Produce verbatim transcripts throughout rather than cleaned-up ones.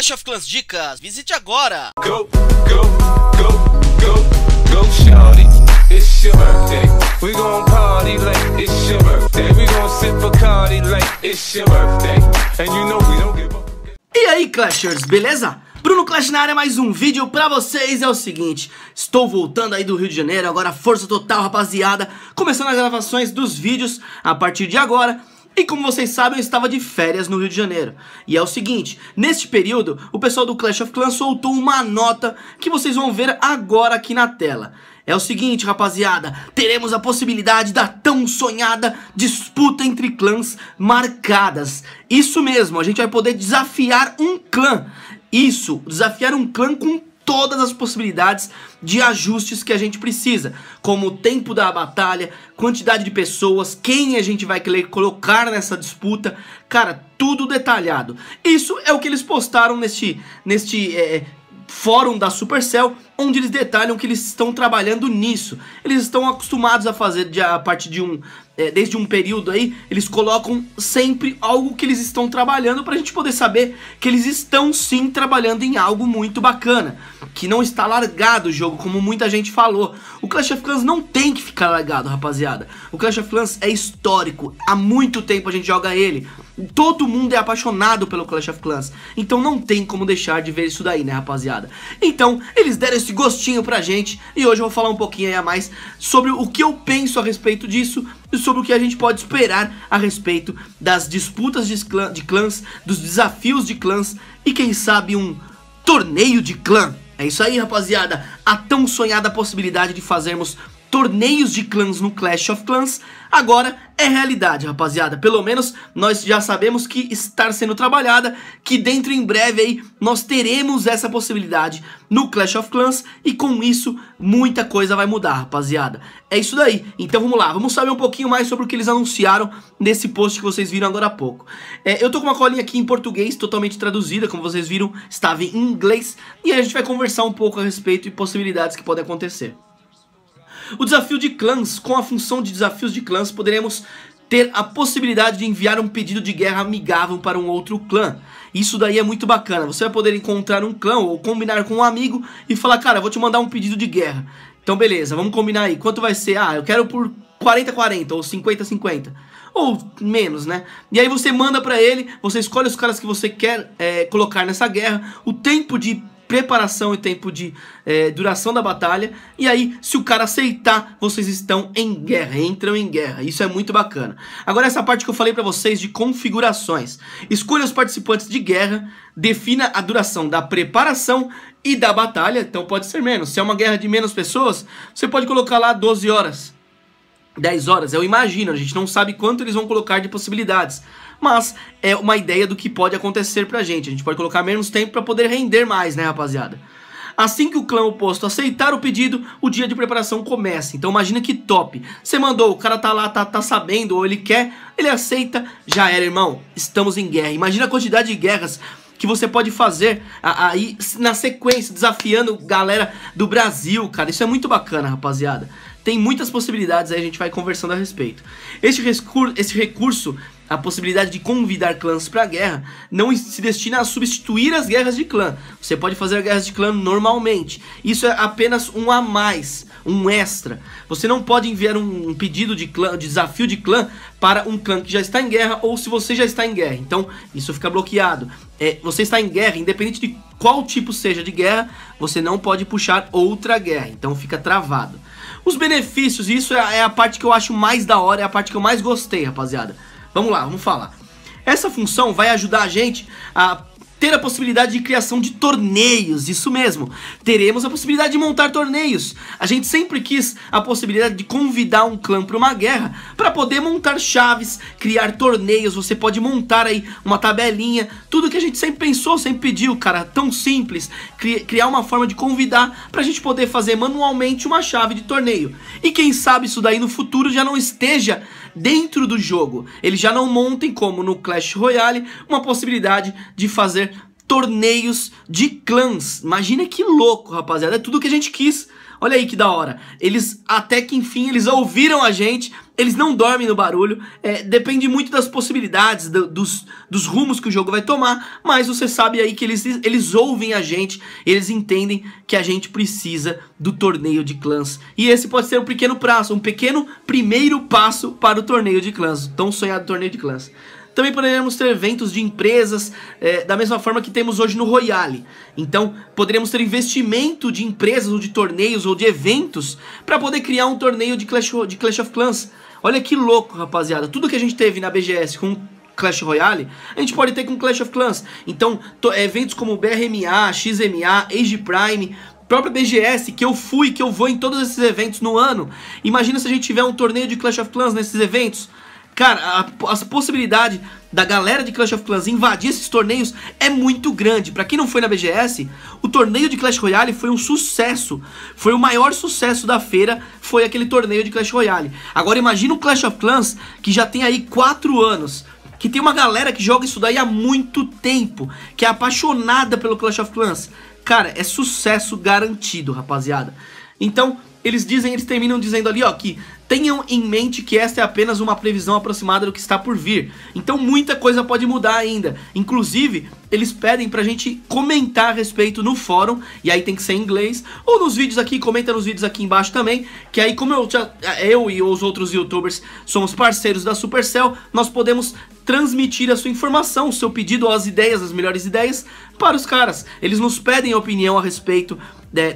Clash of Clans Dicas, visite agora! Go, go, go, go, go, shawty, it's your birthday. We gon' party like it's your birthday. We gon' sip Bacardi like it's your birthday. And you know we don't give up. E aí, Clashers, beleza? Bruno Clash na área, mais um vídeo pra vocês. É o seguinte, estou voltando aí do Rio de Janeiro, agora força total, rapaziada. Começando as gravações dos vídeos a partir de agora. E como vocês sabem, eu estava de férias no Rio de Janeiro. E é o seguinte, neste período, o pessoal do Clash of Clans soltou uma nota que vocês vão ver agora aqui na tela. É o seguinte, rapaziada, teremos a possibilidade da tão sonhada disputa entre clãs marcadas. Isso mesmo, a gente vai poder desafiar um clã. Isso, desafiar um clã com todas as possibilidades de ajustes que a gente precisa, como o tempo da batalha, quantidade de pessoas, quem a gente vai colocar nessa disputa, cara, tudo detalhado. Isso é o que eles postaram neste, neste é, fórum da Supercell, onde eles detalham que eles estão trabalhando nisso. Eles estão acostumados a fazer de, a partir de um, é, desde um período aí, eles colocam sempre algo que eles estão trabalhando pra gente poder saber que eles estão sim trabalhando em algo muito bacana, que não está largado o jogo, como muita gente falou. O Clash of Clans não tem que ficar largado, rapaziada. O Clash of Clans é histórico, há muito tempo a gente joga ele. Todo mundo é apaixonado pelo Clash of Clans, então não tem como deixar de ver isso daí, né, rapaziada? Então, eles deram esse gostinho pra gente, e hoje eu vou falar um pouquinho aí a mais sobre o que eu penso a respeito disso e sobre o que a gente pode esperar a respeito das disputas de, clã, de clãs, dos desafios de clãs e quem sabe um torneio de clã. É isso aí, rapaziada, a tão sonhada possibilidade de fazermos torneios de clãs no Clash of Clans agora é realidade, rapaziada. Pelo menos nós já sabemos que está sendo trabalhada, que dentro em breve aí nós teremos essa possibilidade no Clash of Clans, e com isso muita coisa vai mudar, rapaziada. É isso daí. Então vamos lá, vamos saber um pouquinho mais sobre o que eles anunciaram nesse post que vocês viram agora há pouco. É, eu tô com uma colinha aqui em português totalmente traduzida, como vocês viram, estava em inglês, e aí a gente vai conversar um pouco a respeito e possibilidades que podem acontecer. O desafio de clãs, com a função de desafios de clãs, poderemos ter a possibilidade de enviar um pedido de guerra amigável para um outro clã. Isso daí é muito bacana, você vai poder encontrar um clã ou combinar com um amigo e falar, cara, vou te mandar um pedido de guerra. Então beleza, vamos combinar aí, quanto vai ser? Ah, eu quero por quarenta a quarenta ou cinquenta a cinquenta. Ou menos, né? E aí você manda pra ele, você escolhe os caras que você quer é, colocar nessa guerra, o tempo de preparação e tempo de é, duração da batalha, e aí se o cara aceitar, vocês estão em guerra, entram em guerra. Isso é muito bacana. Agora essa parte que eu falei pra vocês de configurações, escolha os participantes de guerra, defina a duração da preparação e da batalha, então pode ser menos, se é uma guerra de menos pessoas, você pode colocar lá doze horas, dez horas, eu imagino, a gente não sabe quanto eles vão colocar de possibilidades, mas é uma ideia do que pode acontecer pra gente. A gente pode colocar menos tempo pra poder render mais, né, rapaziada? Assim que o clã oposto aceitar o pedido, o dia de preparação começa. Então imagina que top. Você mandou, o cara tá lá, tá, tá sabendo, ou ele quer, ele aceita, já era, irmão. Estamos em guerra. Imagina a quantidade de guerras que você pode fazer aí na sequência, desafiando galera do Brasil, cara. Isso é muito bacana, rapaziada. Tem muitas possibilidades, aí a gente vai conversando a respeito. Este recurso, esse recurso, a possibilidade de convidar clãs pra guerra, não se destina a substituir as guerras de clã. Você pode fazer guerras de clã normalmente. Isso é apenas um a mais, um extra. Você não pode enviar um pedido de clã, de desafio de clã para um clã que já está em guerra ou se você já está em guerra. Então, isso fica bloqueado. É, você está em guerra, independente de qual tipo seja de guerra, você não pode puxar outra guerra. Então, fica travado. Os benefícios, isso é a parte que eu acho mais da hora, é a parte que eu mais gostei, rapaziada. Vamos lá, vamos falar. Essa função vai ajudar a gente a ter a possibilidade de criação de torneios, isso mesmo. Teremos a possibilidade de montar torneios. A gente sempre quis a possibilidade de convidar um clã para uma guerra, para poder montar chaves, criar torneios. Você pode montar aí uma tabelinha, tudo que a gente sempre pensou, sempre pediu, cara, tão simples. Criar uma forma de convidar para a gente poder fazer manualmente uma chave de torneio. E quem sabe isso daí no futuro já não esteja dentro do jogo. Eles já não montem, como no Clash Royale, uma possibilidade de fazer torneios de clãs. Imagina que louco, rapaziada. É tudo que a gente quis. Olha aí que da hora. Eles, até que enfim, eles ouviram a gente. Eles não dormem no barulho. É, depende muito das possibilidades, do, dos, dos rumos que o jogo vai tomar. Mas você sabe aí que eles, eles ouvem a gente. Eles entendem que a gente precisa do torneio de clãs. E esse pode ser um pequeno prazo, um pequeno primeiro passo para o torneio de clãs. O tão sonhado torneio de clãs. Também poderemos ter eventos de empresas, é, da mesma forma que temos hoje no Royale. Então, poderemos ter investimento de empresas, ou de torneios, ou de eventos, para poder criar um torneio de Clash, de Clash of Clans. Olha que louco, rapaziada. Tudo que a gente teve na B G S com Clash Royale, a gente pode ter com Clash of Clans. Então, eventos como B R M A, X M A, Age Prime, própria B G S, que eu fui, que eu vou em todos esses eventos no ano. Imagina se a gente tiver um torneio de Clash of Clans nesses eventos. Cara, a, a possibilidade da galera de Clash of Clans invadir esses torneios é muito grande. Pra quem não foi na B G S, o torneio de Clash Royale foi um sucesso. Foi o maior sucesso da feira, foi aquele torneio de Clash Royale. Agora imagina o Clash of Clans, que já tem aí quatro anos. Que tem uma galera que joga isso daí há muito tempo, que é apaixonada pelo Clash of Clans. Cara, é sucesso garantido, rapaziada. Então, eles dizem, eles terminam dizendo ali, ó, que tenham em mente que esta é apenas uma previsão aproximada do que está por vir. Então muita coisa pode mudar ainda. Inclusive, eles pedem pra gente comentar a respeito no fórum, e aí tem que ser em inglês, ou nos vídeos aqui, comenta nos vídeos aqui embaixo também, que aí como eu, eu e os outros youtubers somos parceiros da Supercell, nós podemos transmitir a sua informação, o seu pedido, as ideias, as melhores ideias, para os caras. Eles nos pedem opinião a respeito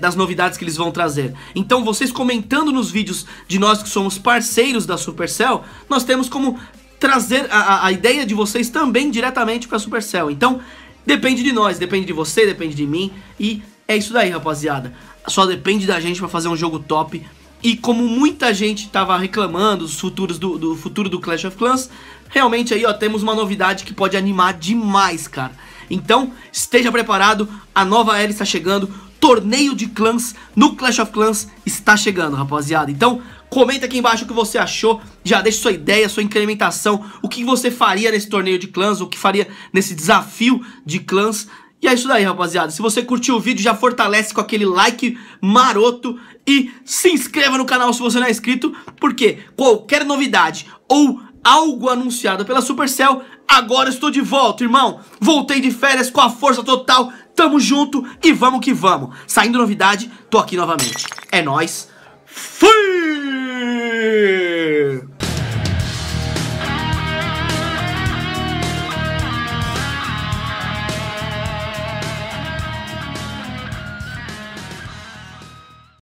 das novidades que eles vão trazer. Então vocês comentando nos vídeos de nós que somos parceiros da Supercell, nós temos como trazer a, a ideia de vocês também diretamente para a Supercell. Então depende de nós, depende de você, depende de mim. E é isso daí, rapaziada. Só depende da gente para fazer um jogo top. E como muita gente estava reclamando dos futuros do, do futuro do Clash of Clans, realmente aí ó, temos uma novidade que pode animar demais, cara. Então esteja preparado, a nova era está chegando. Torneio de clãs no Clash of Clans está chegando, rapaziada. Então, comenta aqui embaixo o que você achou. Já deixa sua ideia, sua incrementação. O que você faria nesse torneio de clãs? O que faria nesse desafio de clãs? E é isso daí, rapaziada. Se você curtiu o vídeo, já fortalece com aquele like maroto. E se inscreva no canal se você não é inscrito. Porque qualquer novidade ou algo anunciado pela Supercell, agora estou de volta, irmão. Voltei de férias com a força total. Tamo junto e vamos que vamos. Saindo novidade, tô aqui novamente. É nóis. Fui!